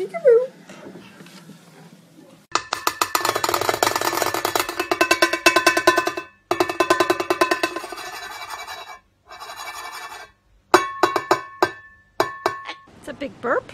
Peekaboo. It's a big burp.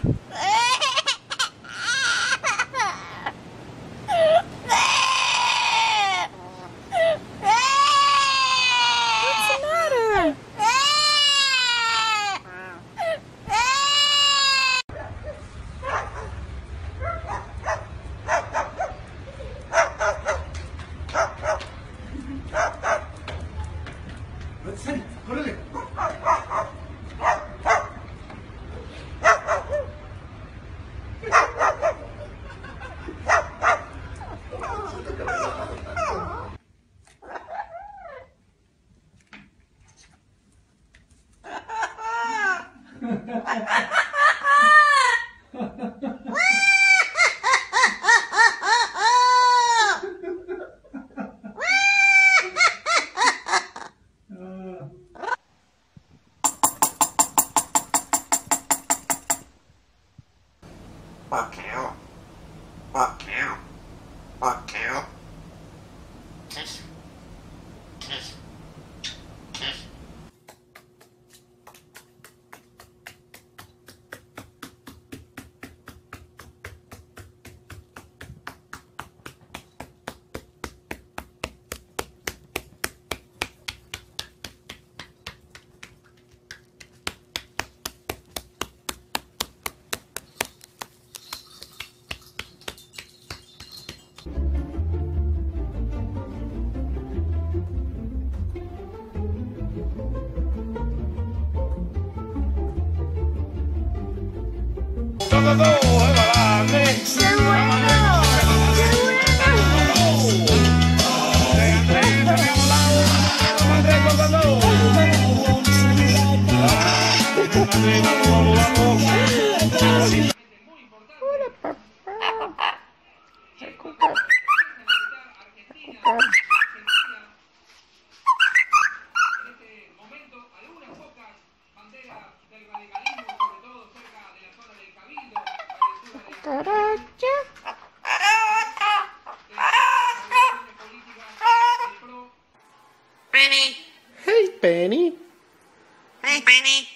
Hey, Benny.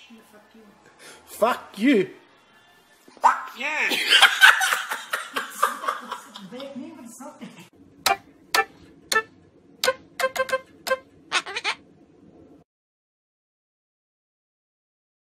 Fuck you. Fuck you.